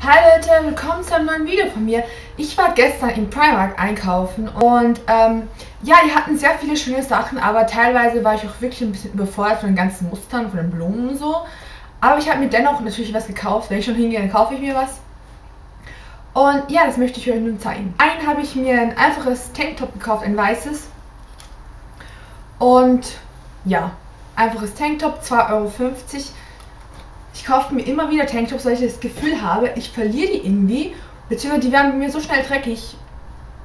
Hi Leute, willkommen zu einem neuen Video von mir. Ich war gestern im Primark einkaufen und ja, die hatten sehr viele schöne Sachen, aber teilweise war ich auch wirklich ein bisschen überfordert von den ganzen Mustern, von den Blumen und so. Aber ich habe mir dennoch natürlich was gekauft. Wenn ich schon hingehe, dann kaufe ich mir was. Und ja, das möchte ich euch nun zeigen. Einen habe ich mir ein einfaches Tanktop gekauft, ein weißes. Und ja, einfaches Tanktop, 2,50 Euro. Ich kaufe mir immer wieder Tanktops, weil ich das Gefühl habe, ich verliere die irgendwie, beziehungsweise die werden bei mir so schnell dreckig,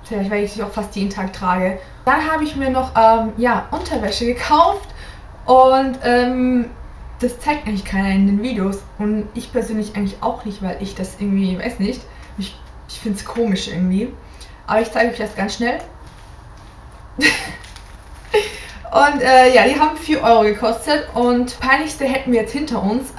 vielleicht weil ich sie auch fast jeden Tag trage. Dann habe ich mir noch ja, Unterwäsche gekauft und das zeigt eigentlich keiner in den Videos und ich persönlich eigentlich auch nicht, weil ich das irgendwie, weiß nicht, ich finde es komisch irgendwie, aber ich zeige euch das ganz schnell. Und ja, die haben 4 Euro gekostet und peinlichste hätten wir jetzt hinter uns.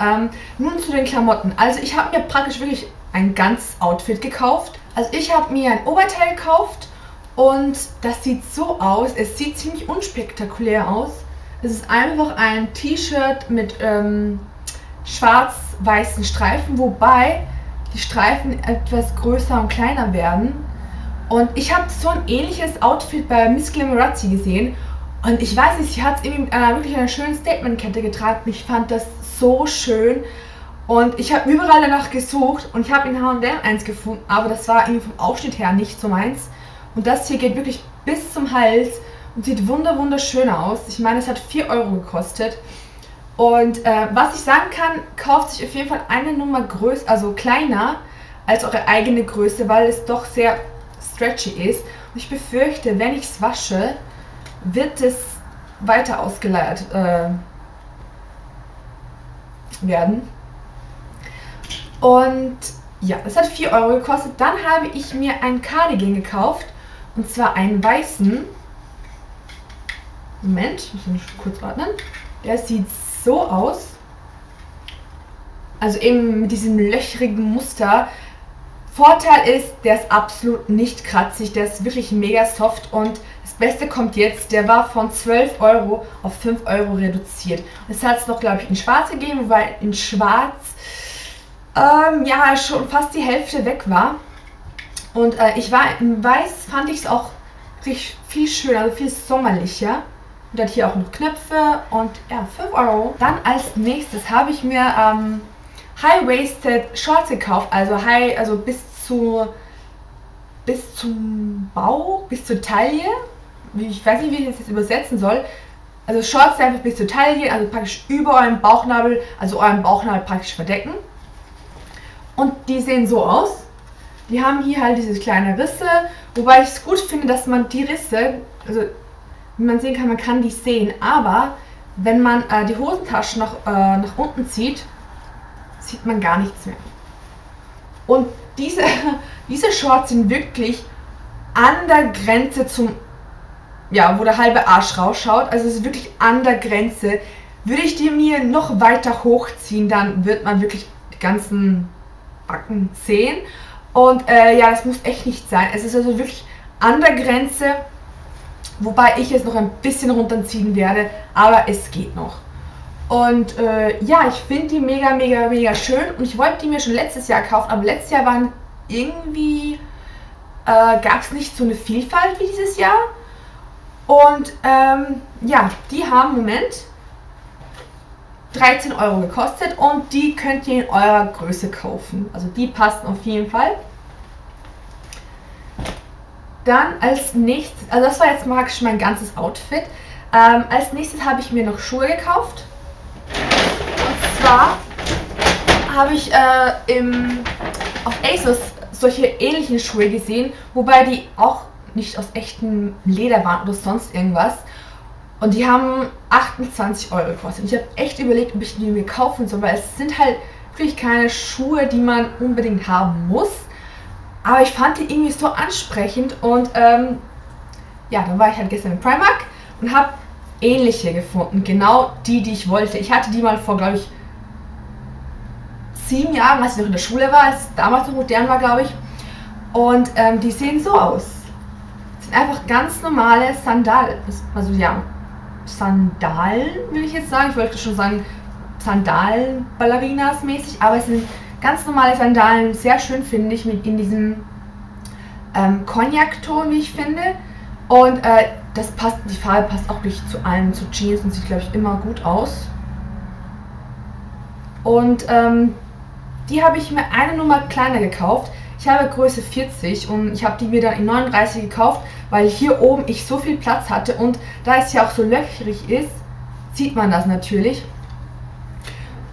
Nun zu den Klamotten. Also ich habe mir praktisch wirklich ein ganzes Outfit gekauft. Also ich habe mir ein Oberteil gekauft und das sieht so aus. Es sieht ziemlich unspektakulär aus. Es ist einfach ein T-Shirt mit schwarz-weißen Streifen, wobei die Streifen etwas größer und kleiner werden. Und ich habe so ein ähnliches Outfit bei Miss Glamorazzi gesehen. Und ich weiß nicht, sie hat es irgendwie mit einer wirklich einer schönen Statementkette getragen. Ich fand das so schön. Und ich habe überall danach gesucht und ich habe in H&M eins gefunden, aber das war irgendwie vom Ausschnitt her nicht so meins. Und das hier geht wirklich bis zum Hals und sieht wunderschön aus. Ich meine, es hat 4 Euro gekostet. Und was ich sagen kann, kauft sich auf jeden Fall eine Nummer größer, also kleiner als eure eigene Größe, weil es doch sehr stretchy ist. Und ich befürchte, wenn ich es wasche, wird es weiter ausgeleiert werden. Und ja, das hat 4 Euro gekostet. Dann habe ich mir einen Cardigan gekauft. Und zwar einen weißen. Moment, ich muss ihn kurz ordnen. Der sieht so aus. Also eben mit diesem löchrigen Muster. Vorteil ist, der ist absolut nicht kratzig, der ist wirklich mega soft und das Beste kommt jetzt, der war von 12 Euro auf 5 Euro reduziert. Es hat es noch, glaube ich, in schwarz gegeben, wobei in schwarz ja schon fast die Hälfte weg war. Und ich war in weiß, fand ich es auch richtig viel schöner, also viel sommerlicher. Und hat hier auch noch Knöpfe und ja, 5 Euro. Dann als nächstes habe ich mir High-Waisted Shorts gekauft, also high, also bis zum Bauch, bis zur Taille. Ich weiß nicht, wie ich das jetzt übersetzen soll. Also Shorts einfach bis zur Taille, also praktisch über eurem Bauchnabel, also euren Bauchnabel praktisch verdecken. Und die sehen so aus. Die haben hier halt diese kleinen Risse, wobei ich es gut finde, dass man die Risse, also wie man sehen kann, man kann die sehen, aber wenn man die Hosentaschen nach unten zieht, sieht man gar nichts mehr. Und diese Shorts sind wirklich an der Grenze zum, ja, wo der halbe Arsch rausschaut. Also es ist wirklich an der Grenze. Würde ich die mir noch weiter hochziehen, dann wird man wirklich die ganzen Backen sehen. Und ja, das muss echt nicht sein. Es ist also wirklich an der Grenze, wobei ich jetzt noch ein bisschen runterziehen werde, aber es geht noch. Und ja, ich finde die mega schön und ich wollte die mir schon letztes Jahr kaufen, aber letztes Jahr waren irgendwie, gab es nicht so eine Vielfalt wie dieses Jahr. Und ja, die haben, Moment, 13 Euro gekostet und die könnt ihr in eurer Größe kaufen. Also die passen auf jeden Fall. Dann als nächstes, also das war jetzt praktisch mein ganzes Outfit. Als nächstes habe ich mir noch Schuhe gekauft. Und zwar habe ich auf Asos solche ähnlichen Schuhe gesehen, wobei die auch nicht aus echtem Leder waren oder sonst irgendwas. Und die haben 28 Euro gekostet. Und ich habe echt überlegt, ob ich die mir kaufen soll, weil es sind halt wirklich keine Schuhe, die man unbedingt haben muss. Aber ich fand die irgendwie so ansprechend und ja, dann war ich halt gestern im Primark und habe ähnliche gefunden, genau die, die ich wollte. Ich hatte die mal vor, glaube ich, 7 Jahren, als ich noch in der Schule war, als es damals noch modern war, glaube ich. Und die sehen so aus. Das sind einfach ganz normale Sandalen. Also ja, Sandalen würde ich jetzt sagen. Ich wollte schon sagen Sandalen-Ballerinas mäßig, aber es sind Ganz normale Sandalen, sehr schön finde ich, mit in diesem Cognac-Ton, wie ich finde. Und das passt, die Farbe passt auch wirklich zu allem, zu Jeans und sieht, glaube ich, immer gut aus. Und die habe ich mir eine Nummer kleiner gekauft. Ich habe Größe 40 und ich habe die mir dann in 39 gekauft, weil hier oben ich so viel Platz hatte. Und da es ja auch so löchrig ist, sieht man das natürlich.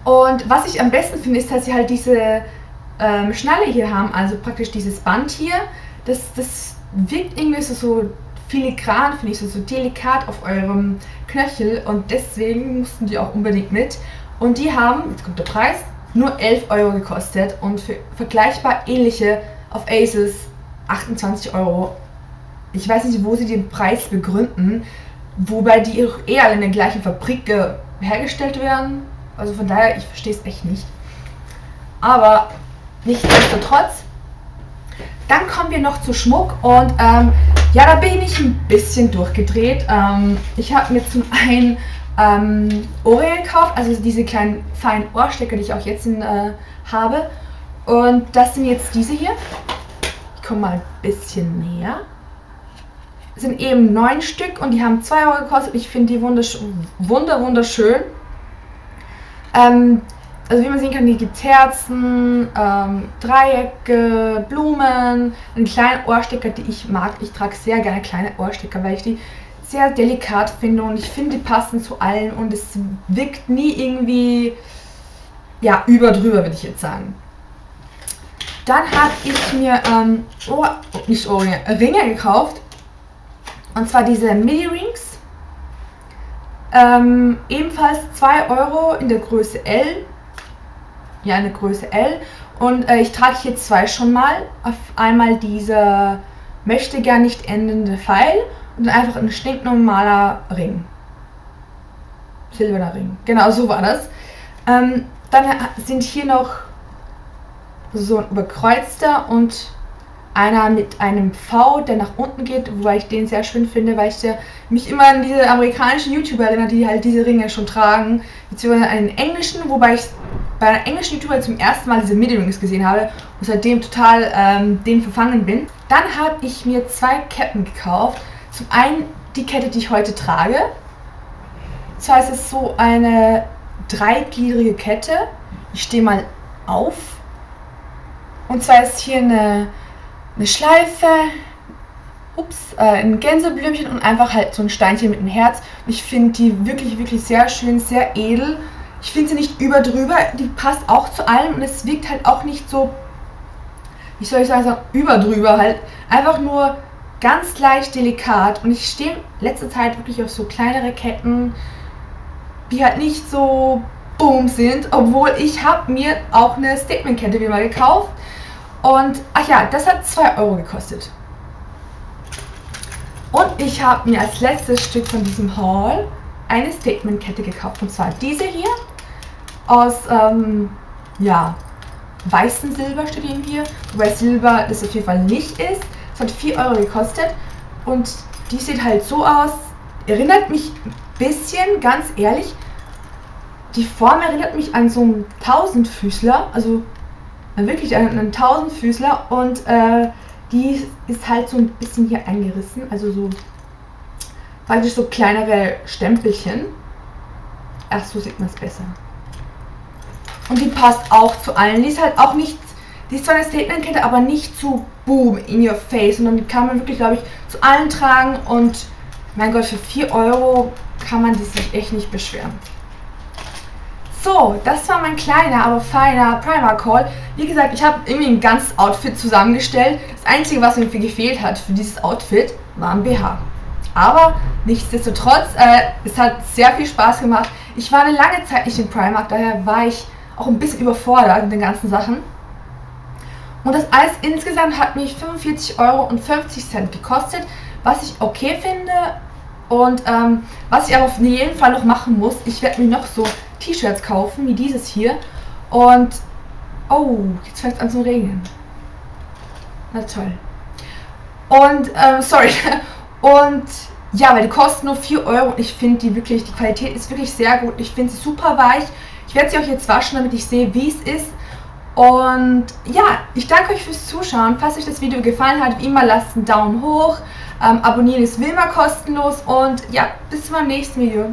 Und was ich am besten finde, ist, dass sie halt diese Schnalle hier haben, also praktisch dieses Band hier. Das wirkt irgendwie so filigran, finde ich, so delikat auf eurem Knöchel. Und deswegen mussten die auch unbedingt mit. Und die haben, jetzt kommt der Preis, nur 11 Euro gekostet und für vergleichbar ähnliche auf Asos 28 Euro. Ich weiß nicht, wo sie den Preis begründen, wobei die auch eher in der gleichen Fabrik hergestellt werden. Also von daher, ich verstehe es echt nicht. Aber nichtsdestotrotz. Dann kommen wir noch zu Schmuck und ja, da bin ich ein bisschen durchgedreht. Ich habe mir zum einen Ohrringe gekauft, also diese kleinen feinen Ohrstecker, die ich auch jetzt habe. Und das sind jetzt diese hier. Ich komme mal ein bisschen näher. Das sind eben 9 Stück und die haben 2 Euro gekostet. Ich finde die wunderschön. Also wie man sehen kann, die gibt Herzen, Dreiecke, Blumen, einen kleinen Ohrstecker, die ich mag. Ich trage sehr gerne kleine Ohrstecker, weil ich die sehr delikat finde und ich finde, die passen zu allen und es wirkt nie irgendwie, ja, überdrüber, würde ich jetzt sagen. Dann habe ich mir Ringe gekauft, und zwar diese Mini-Rings, ebenfalls 2 Euro in der Größe L, ja, in der Größe L, und ich trage hier 2 schon mal, auf einmal dieser möchte gern nicht endende Pfeil und dann einfach ein stinknormaler Ring. Silberner Ring. Genau, so war das. Dann sind hier noch so ein überkreuzter und einer mit einem V, der nach unten geht, wobei ich den sehr schön finde, weil ich mich immer an diese amerikanischen YouTuber erinnere, die halt diese Ringe schon tragen, beziehungsweise einen englischen, wobei ich bei einer englischen YouTuber zum ersten Mal diese Midi-Rings gesehen habe und seitdem total dem verfangen bin. Dann habe ich mir 2 Ketten gekauft. Zum einen die Kette, die ich heute trage. Zwar ist es so eine dreigliedrige Kette. Ich stehe mal auf. Und zwar ist hier eine Schleife, ein Gänseblümchen und einfach halt so ein Steinchen mit einem Herz. Ich finde die wirklich sehr schön, sehr edel. Ich finde sie nicht überdrüber. Die passt auch zu allem und es wirkt halt auch nicht so, wie soll ich sagen, so überdrüber halt. Einfach nur ganz leicht delikat, und ich stehe letzte Zeit wirklich auf so kleinere Ketten, die halt nicht so boom sind, obwohl ich habe mir auch eine Statement-Kette wieder mal gekauft, und ach ja, das hat 2 Euro gekostet. Und ich habe mir als letztes Stück von diesem Haul eine Statement-Kette gekauft, und zwar diese hier aus ja, weißem Silber steht eben hier, wobei Silber das auf jeden Fall nicht ist. Es hat 4 Euro gekostet und die sieht halt so aus, erinnert mich ein bisschen, ganz ehrlich, die Form erinnert mich an so einen Tausendfüßler, also wirklich an einen Tausendfüßler, und die ist halt so ein bisschen hier eingerissen, also so praktisch so kleinere Stempelchen. Ach, so sieht man es besser. Und die passt auch zu allen, die ist halt auch nicht, die ist zwar eine Statementkette, aber nicht zu boom, in your face. Und dann kann man wirklich, glaube ich, zu allen tragen. Und mein Gott, für 4 Euro kann man die sich echt nicht beschweren. So, das war mein kleiner, aber feiner Primark-Haul. Wie gesagt, ich habe irgendwie ein ganzes Outfit zusammengestellt. Das Einzige, was mir gefehlt hat für dieses Outfit, war ein BH. Aber nichtsdestotrotz, es hat sehr viel Spaß gemacht. Ich war eine lange Zeit nicht in Primark, daher war ich auch ein bisschen überfordert mit den ganzen Sachen. Und das alles insgesamt hat mich 45,50 Euro gekostet, was ich okay finde, und was ich aber auf jeden Fall noch machen muss. Ich werde mir noch so T-Shirts kaufen, wie dieses hier. Und, oh, jetzt fängt es an zu regnen. Na toll. Und, sorry. Und, ja, weil die kosten nur 4 Euro und ich finde die wirklich, die Qualität ist wirklich sehr gut. Ich finde sie super weich. Ich werde sie auch jetzt waschen, damit ich sehe, wie es ist. Und ja, ich danke euch fürs Zuschauen. Falls euch das Video gefallen hat, wie immer lasst einen Daumen hoch, abonnieren ist wie immer kostenlos und ja, bis zum nächsten Video.